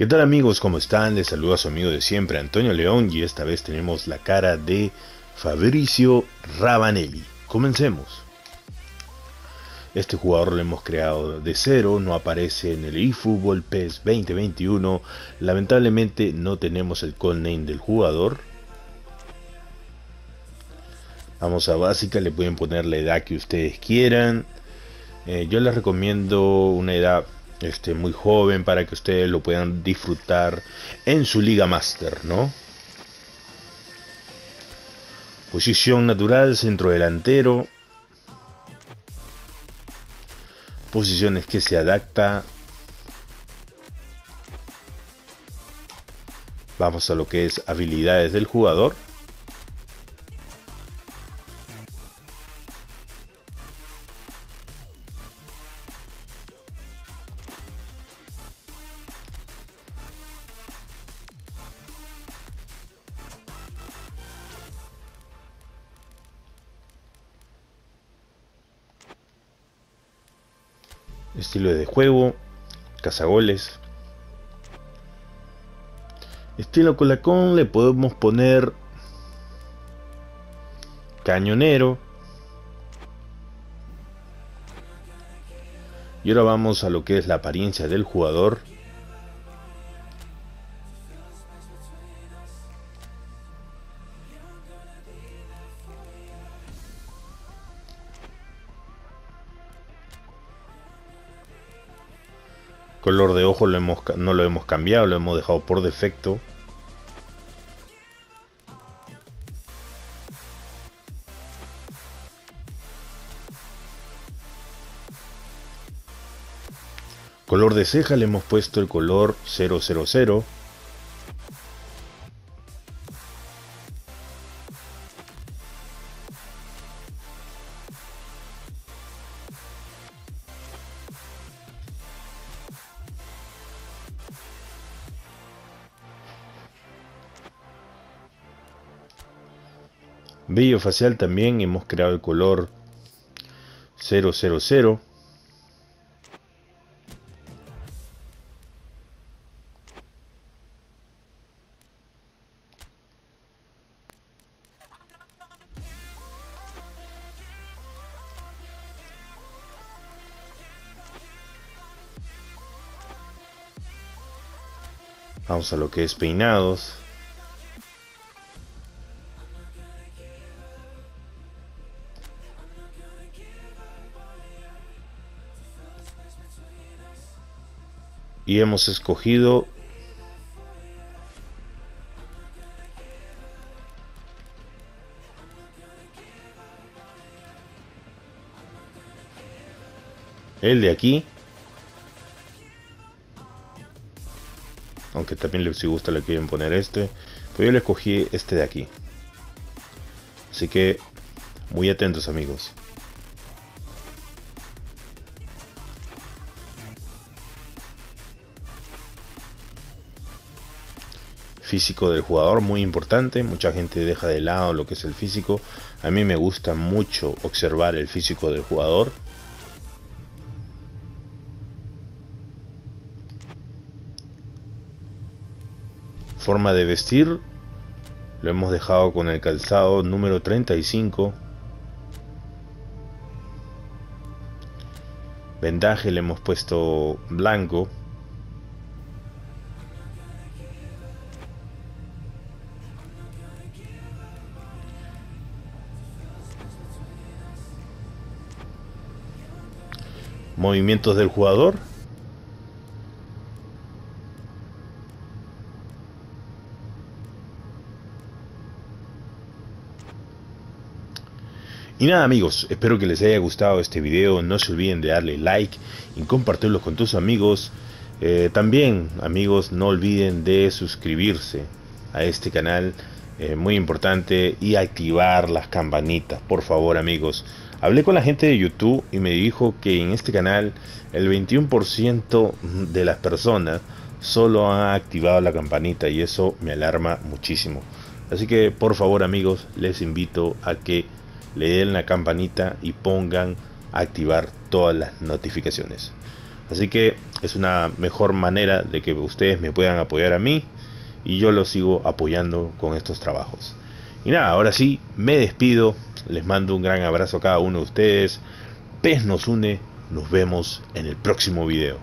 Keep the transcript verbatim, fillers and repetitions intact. ¿Qué tal amigos? ¿Cómo están? Les saluda su amigo de siempre, Antonio León, y esta vez tenemos la cara de Fabrizio Ravanelli. Comencemos. Este jugador lo hemos creado de cero, no aparece en el eFootball PES veinte veintiuno. Lamentablemente no tenemos el codename del jugador. Vamos a básica, le pueden poner la edad que ustedes quieran. Eh, yo les recomiendo una edad este, muy joven para que ustedes lo puedan disfrutar en su Liga Master, ¿no? Posición natural, centro delantero. Posiciones que se adapta. Vamos a lo que es habilidades del jugador. Estilo de juego, cazagoles. Estilo colacón le podemos poner cañonero. Y ahora vamos a lo que es la apariencia del jugador. Color de ojo lo hemos, no lo hemos cambiado, lo hemos dejado por defecto. Color de ceja le hemos puesto el color cero cero cero. Vello facial también hemos creado el color cero cero cero. Vamos a lo que es peinados. Y hemos escogido el de aquí, aunque también si gusta le quieren poner este, pues yo le escogí este de aquí, así que muy atentos amigos. Físico del jugador, muy importante. Mucha gente deja de lado lo que es el físico. A mí me gusta mucho observar el físico del jugador. Forma de vestir, lo hemos dejado con el calzado número treinta y cinco. Vendaje le hemos puesto blanco. Movimientos del jugador. Y nada amigos, espero que les haya gustado este video. No se olviden de darle like y compartirlo con tus amigos. Eh, también amigos, no olviden de suscribirse a este canal. Eh, muy importante. Y activar las campanitas, por favor amigos. Hablé con la gente de YouTube y me dijo que en este canal el veintiuno por ciento de las personas solo han activado la campanita y eso me alarma muchísimo. Así que por favor amigos, les invito a que le den la campanita y pongan a activar todas las notificaciones. Así que es una mejor manera de que ustedes me puedan apoyar a mí y yo los sigo apoyando con estos trabajos. Y nada, ahora sí, me despido. Les mando un gran abrazo a cada uno de ustedes. PES nos une. Nos vemos en el próximo video.